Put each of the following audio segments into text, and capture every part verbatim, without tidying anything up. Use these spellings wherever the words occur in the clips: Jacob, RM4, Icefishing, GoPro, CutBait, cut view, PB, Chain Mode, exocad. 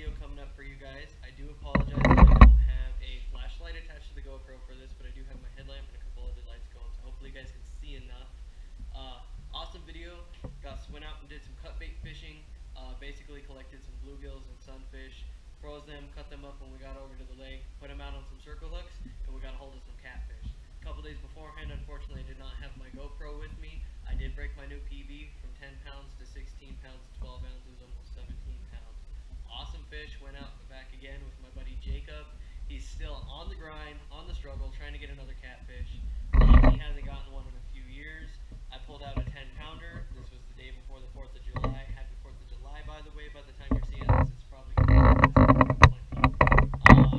video coming up for you guys. I do apologize that I don't have a flashlight attached to the GoPro for this, but I do have my headlamp and a couple other lights going, so hopefully you guys can see enough. Uh, awesome video. Gus went out and did some cutbait fishing. Uh, basically collected some bluegills and sunfish, froze them, cut them up when we got over to the lake, put them out on some circle hooks, and we got a hold of some catfish. A couple days beforehand, unfortunately, I did not have my GoPro with me. I did break my new P B from ten pounds to sixteen pounds to twelve ounces, almost seventeen pounds. Awesome fish, went out and back again with my buddy Jacob. He's still on the grind, on the struggle, trying to get another catfish. He hasn't gotten one in a few years. I pulled out a ten pounder. This was the day before the fourth of July. Happy fourth of July, by the way. By the time you're seeing this, it's probably uh,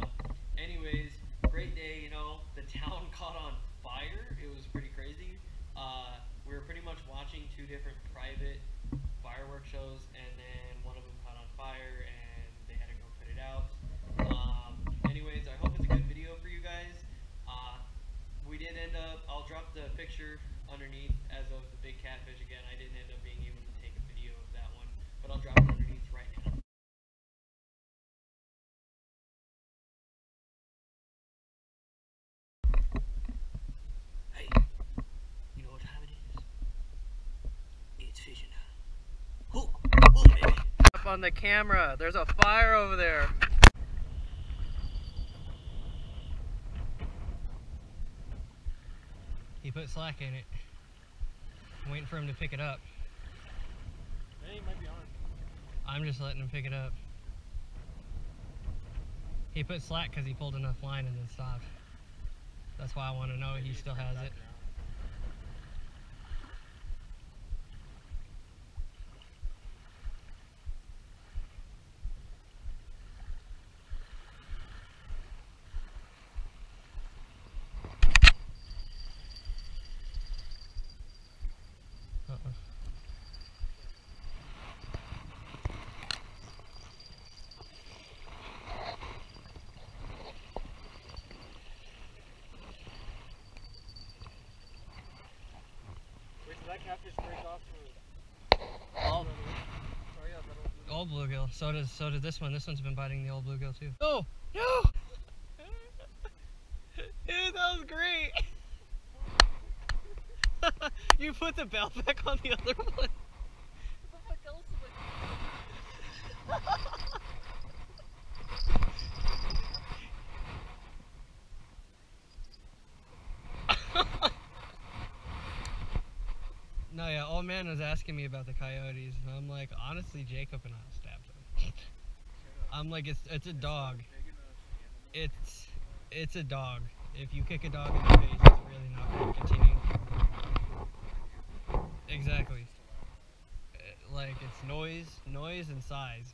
anyways, great day, you know. The town caught on fire. It was pretty crazy. Uh, We were pretty much watching two different private fireworks shows, and then one of them caught on fire, and they had to go put it out. Um, anyways, I hope it's a good video for you guys. Uh, we did end up, I'll drop the picture underneath as of the big catfish again. I didn't end up being able to take a video of that one, but I'll drop it underneath right now. On the camera, there's a fire over there. He put slack in it. I'm waiting for him to pick it up. Hey, he might be on. I'm just letting him pick it up. He put slack because he pulled enough line and then stopped. That's why I want to know if he still has it. Old bluegill. So does so does this one. This one's been biting the old bluegill too. Oh no! Dude, that was great. You put the belt back on the other one. No, yeah, old man was asking me about the coyotes, and I'm like, honestly, Jacob and I will stab them. I'm like, it's it's a dog. It's it's a dog. If you kick a dog in the face, it's really not going to continue. Exactly. Like, it's noise, noise and size.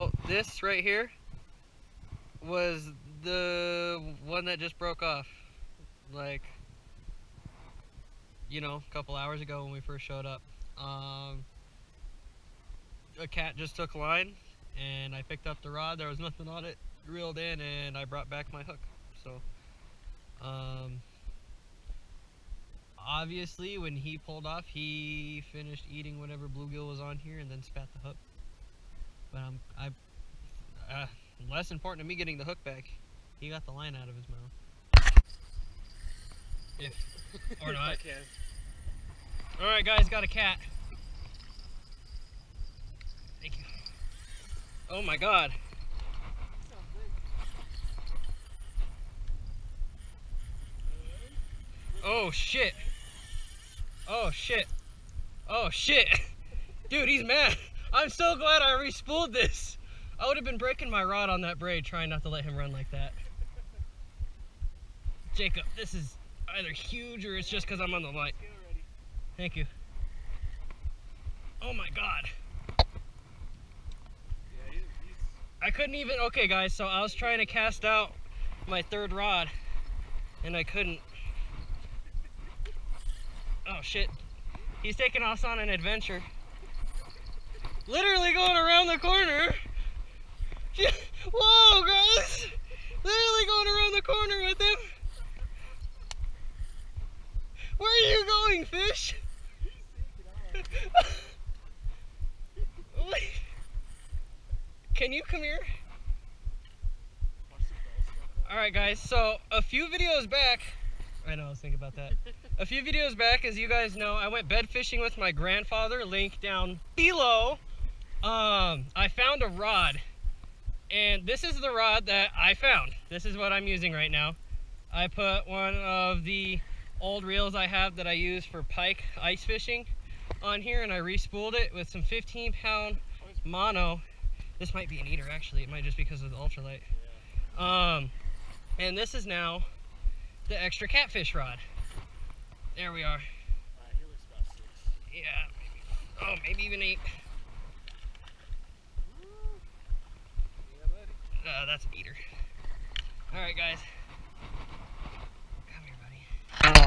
Oh, this right here was the one that just broke off, like, you know, a couple hours ago when we first showed up. Um, a cat just took line, and I picked up the rod. There was nothing on it, reeled in, and I brought back my hook. So, um, obviously, when he pulled off, he finished eating whatever bluegill was on here and then spat the hook. But I'm, I, uh, less important to me getting the hook back. He got the line out of his mouth. If or not. All right, guys, got a cat. Thank you. Oh my God. Oh shit. Oh shit. Oh shit. Dude, he's mad. I'm so glad I re-spooled this. I would have been breaking my rod on that braid trying not to let him run like that. Jacob, this is either huge or it's just because I'm on the light. Thank you. Oh my God. I couldn't even, okay guys, so I was trying to cast out my third rod and I couldn't. Oh shit. He's taking us on an adventure. Literally going around the corner. Whoa, guys! Literally going around the corner with him. Where are you going, fish? Can you come here? All right, guys. So a few videos back, I know I was thinking about that. A few videos back, as you guys know, I went bed fishing with my grandfather. Link down below. Um, I found a rod, and this is the rod that I found. This is what I'm using right now. I put one of the old reels I have that I use for pike ice fishing on here, and I re-spooled it with some fifteen pound mono. This might be an eater, actually. It might just be because of the ultralight. Um, and this is now the extra catfish rod. There we are. Yeah. Oh, maybe even eight. Uh, that's an eater. All right, guys. Come here, buddy.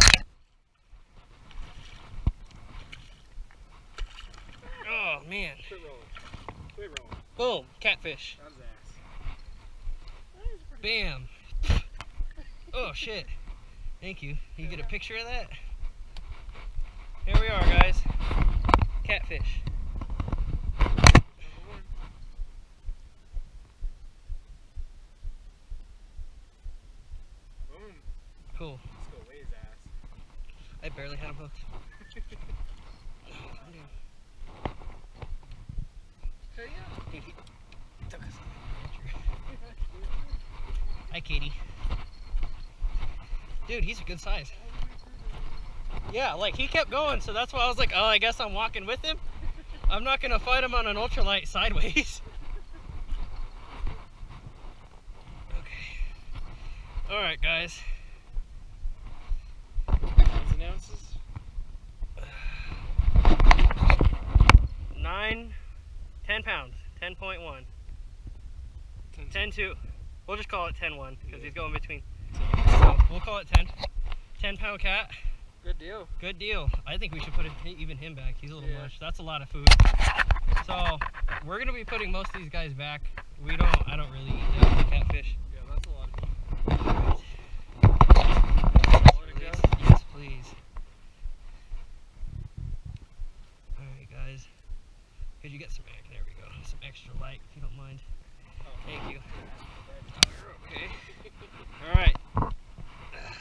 Oh, man. Quit rolling. Quit rolling. Boom. Catfish. That was ass. Bam. Oh, shit. Thank you. You get a picture of that? Here we are, guys. Catfish. Boom. Cool. Let's go way his ass. I barely had him hooked. Hurry up. Dude, he took us on the adventure. Hi, Katie. Dude, he's a good size. Yeah, like he kept going, so that's why I was like, oh, I guess I'm walking with him. I'm not gonna fight him on an ultralight sideways. Okay. All right, guys. Nine ounces. Nine, ten pounds, ten point one. Ten, ten two. We'll just call it ten one because yeah. He's going between. We'll call it ten. ten pound cat. Good deal. Good deal. I think we should put it, even him back. He's a little yeah. much. That's a lot of food. So we're going to be putting most of these guys back. We don't, I don't really eat them, the catfish. Yeah, that's a lot of food. Yes, yes, please. All right, guys. Could you get some, there we go. Some extra light, if you don't mind. Oh, thank you. Oh, you're okay. All right.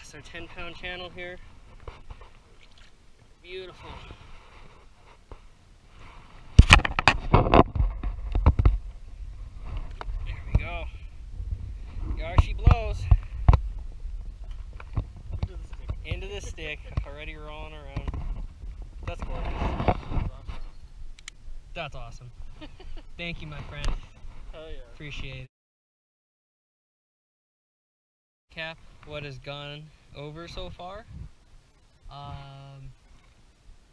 It's our ten pound channel here. Beautiful. There we go. Yar, she blows. Into the stick. Into the stick. Already rolling around. That's gorgeous. That's awesome. Thank you, my friend. Hell yeah. Appreciate it. Cap. What has gone over so far. Um,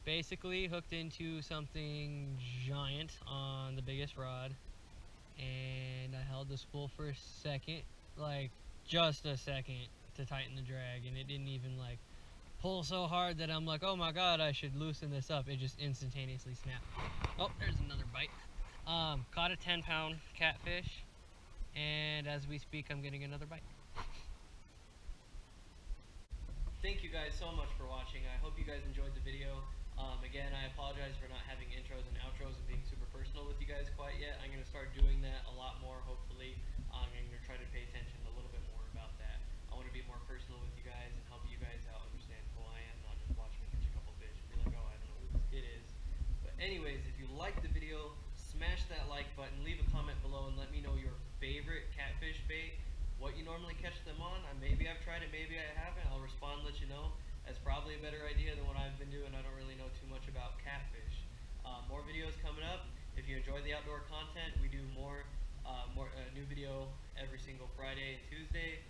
basically hooked into something giant on the biggest rod, and I held the spool for a second, like just a second, to tighten the drag, and it didn't even like pull so hard that I'm like, oh my god, I should loosen this up. It just instantaneously snapped. Oh, there's another bite. Um, caught a ten pound catfish, and as we speak I'm getting another bite. Thank you guys so much for watching. I hope you guys enjoyed the video. Um, again, I apologize for not having intros and outros and being super personal with you guys quite yet. I'm going to start doing that a lot more, hopefully. Um, I'm going to try to pay attention a little bit more about that. I want to be more personal with you guys and help you guys out understand who I am, not just watch me catch a couple fish and be like, oh, I don't know who this kid is. But anyways, if you liked the video, smash that like button, leave a comment below, and let me know your favorite catfish bait. What you normally catch them on. I, maybe I've tried it, maybe I haven't. I'll respond and let you know. That's probably a better idea than what I've been doing. I don't really know too much about catfish. Uh, more videos coming up. If you enjoy the outdoor content, we do more, uh, more uh, new video every single Friday and Tuesday.